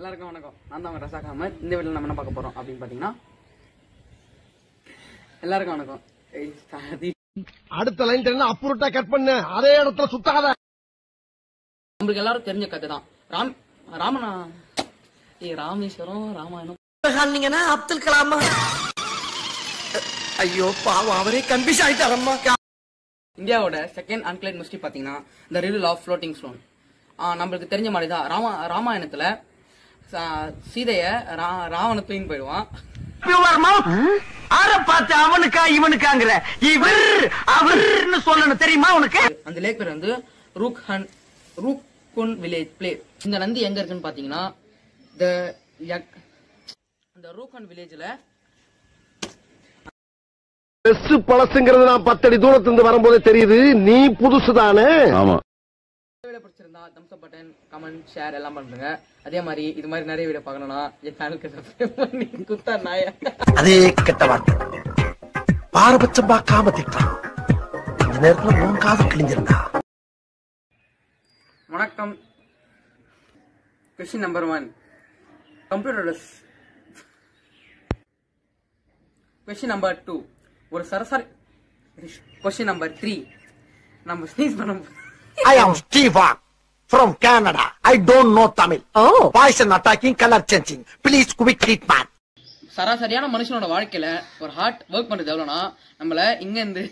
எல்லாருக்கும் வணக்கம். நான் தான் ரசாக் அகமது. இந்த வீட்டில் நம்ம என்ன பார்க்க போகிறோம் அப்படின்னு பார்த்தீங்கன்னா, எல்லாருக்கும் வணக்கம். அடுத்த லைன் தெரியும், அப்ரூட்டா கட் பண்ண அதே இடத்துல சுத்தாத. நம்மளுக்கு எல்லாரும் தெரிஞ்ச கதை தான் ராமனா ராமேஸ்வரம் ராமாயணம். அப்துல் கலாம், ஐயோ பாவம் அவரே கன்ஃபியூஸ் ஆயிட்டாரம்மா. இந்தியாவோட செகண்ட் அன்கிளைட் மிஸ்ட்ரி பார்த்தீங்கன்னா the reveal of floating stone. நம்மளுக்கு தெரிஞ்ச மாதிரி தான் ராமாயணத்துல சீதைய ராவண தூங்கி போயிடுவான். அந்த லேக் பேர் வந்து ரூக்குன் வில்லேஜ் பிளே. இந்த நந்தி எங்க இருக்குன்னு பாத்தீங்கன்னா அந்த ரூக்குன் வில்லேஜ்ல. பழசுங்கிறது நான் 10 அடி தூரத்திலிருந்து வரும்போதே தெரியுது. நீ புதுசுதானே. வீடியோ பிடிச்சிருந்தா thumbs up button, comment, share எல்லாம் பண்ணுங்க. அதே மாதிரி இது மாதிரி நிறைய வீடியோ பார்க்கணும்னா என் சேனலுக்கு சப்ஸ்கிரைப் பண்ணி குத்தா நாய. அதே கெட்ட வார்த்தை பாரபட்சம் பார்க்காம திட்டான். இந்த நேரத்துல உன் காது கிழிஞ்சிருந்தா. வணக்கம். Question number 1, computer. Question number 2, ஒரு சரசரி. கொஸ்டின் நம்பர் 3, நம்ம ஸ்னீஸ் பண்ணுவோம். I am Steva from Canada. I don't know Tamil. Oh. Poison attacking, color changing. Please quick treatment. சராசரியான மனுஷனோட வாழ்க்கையில ஒரு ஹார்ட் ஒர்க் பண்றது எவ்வளோனா நம்மள இங்க இருந்து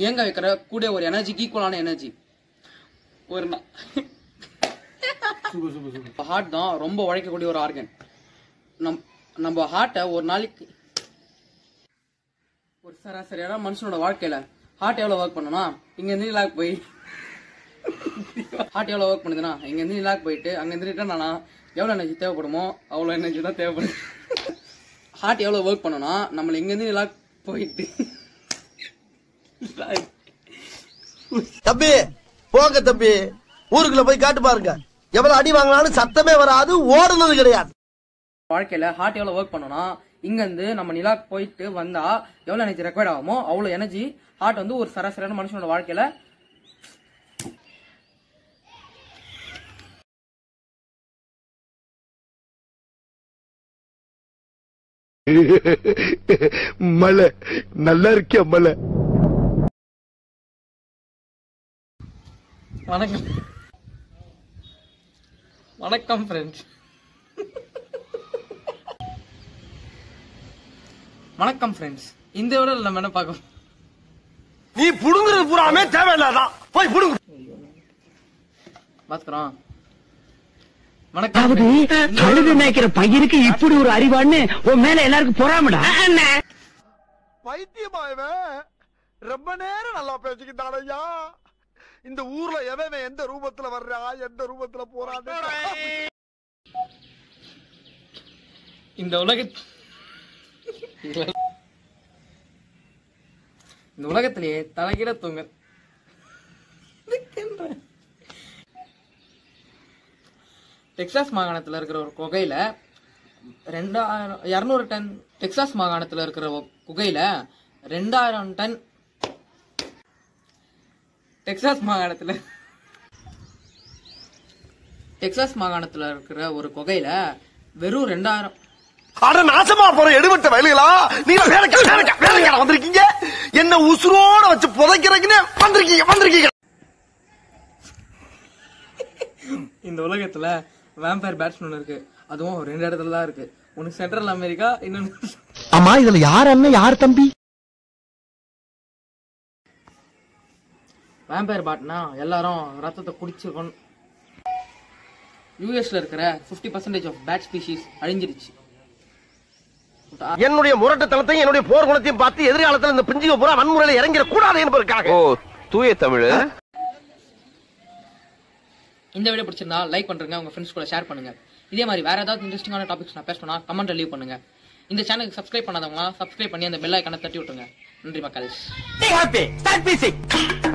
இயங்க வைக்கிற கூட ஒரு எனர்ஜிக்கு ஈக்குவலான எனர்ஜி. ஒரு ஹார்ட் தான் ரொம்ப உழைக்கக்கூடிய ஒரு ஆர்கன். நம்ம ஹார்ட்டை ஒரு நாளைக்கு ஒரு சராசரியான மனுஷனோட வாழ்க்கையில ஹார்ட் எவ்வளோ ஒர்க் பண்ணனா இங்கேருந்து இலாக் போய் ஹார்ட் எவ்வளோ ஒர்க் பண்ணுதுன்னா இங்கேருந்து இலாக் போயிட்டு அங்கேருந்து ரிட்டர்ன் ஆனால் எவ்வளோ எனர்ஜி தேவைப்படுமோ அவ்வளோ எனர்ஜி தான் தேவைப்படுது. ஹார்ட் எவ்வளோ ஒர்க் பண்ணோன்னா நம்மளை இங்கேருந்து இலாக் போயிட்டு தம்பி போங்க தம்பி ஊருக்குள்ளே போய் காட்டு பாருங்க. எவ்வளோ அடி வாங்கினாலும் சத்தமே வராது, ஓடுனது கிடையாது. வாழ்க்கையில் ஹார்ட் எவ்வளோ ஒர்க் பண்ணோன்னா இங்கேருந்து நம்ம நிலாக் போயிட்டு வந்தா எவ்வளோ எனர்ஜி ரெக்வயர்ட் ஆகுமோ அவ்வளோ எனர்ஜி ஹார்ட் வந்து ஒரு சராசரியான மனுஷனோட வாழ்க்கையில. மலை நல்லா இருக்கியா மலை? வணக்கம் வணக்கம் ஃப்ரெண்ட்ஸ். வணக்கம் ஃப்ரெண்ட்ஸ். இந்த விட நம்ம என்ன பார்க்கணும், நீ புடுங்குறது பூராமே தேவையில்லாதான், போய் புடுங்கு பாத்துக்கிறோம். வணக்கம். கழுது மேய்க்கிற பையனுக்கு இப்படி ஒரு அறிவான்னு உன் மேல எல்லாருக்கும் பொறாமடா. பைத்தியமாவே ரொம்ப நேரம் நல்லா பேசிக்கிட்டானையா. இந்த ஊர்ல எவன் எந்த ரூபத்துல வர்றா எந்த ரூபத்துல போறான்னு இந்த உலகத்து இந்த உலகத்திலேயே தலைகிட தூங்க டெக்சாஸ் மாகாணத்தில் இருக்கிற ஒரு குகையில 200 டன் டெக்சாஸ் மாகாணத்தில் இருக்கிற குகையில 2000 டன் டெக்சாஸ் மாகாணத்தில் இருக்கிற ஒரு குகையில வெறும் 2000. அட நாசமா போற எடுபட்ட வயலுகளா நீங்க வந்திருக்கீங்க, என்ன உசுரோட வச்சு புதைக்கிறதுக்குன்னு வந்திருக்கீங்க. இந்த உலகத்துல வேம்பயர் பேட்ஸ்மேன் இருக்கு, அதுவும் 2 இடத்துல தான் இருக்கு. ஒன்னு சென்ட்ரல் அமெரிக்கா, இன்னொன்னு. ஆமா, இதுல யார் அண்ணன் யார் தம்பி? வேம்பயர் பேட்னா எல்லாரும் ரத்தத்தை குடிச்சு. யூஎஸ்ல இருக்கிற 50% ஆஃப் பேட் ஸ்பீஷீஸ் அழிஞ்சிருச்சு. என்னுடைய முரட்டத்தனத்தையும் என்னுடைய போர் குணத்தையும் பார்த்து எதிர்காலத்தில் இந்த பிஞ்சிக பூரா வன்முறையில இறங்கிட கூடாது என்பதற்காக. ஓ தூய தமிழ். இந்த வீடியோ பிடிச்சிருந்தா லைக் பண்ணுங்க, உங்க ஃப்ரெண்ட்ஸ் கூட ஷேர் பண்ணுங்க. இதே மாதிரி வேற ஏதாவது இன்ட்ரெஸ்டிங்கான டாபிக்ஸ் நான் பேசணும்னா கமெண்ட்ல லீவ் பண்ணுங்க. இந்த சேனலுக்கு சப்ஸ்கிரைப் பண்ணாதவங்க சப்ஸ்கிரைப் பண்ணி அந்த பெல் ஐகானை தட்டி விட்டுருங்க. நன்றி மக்கள்.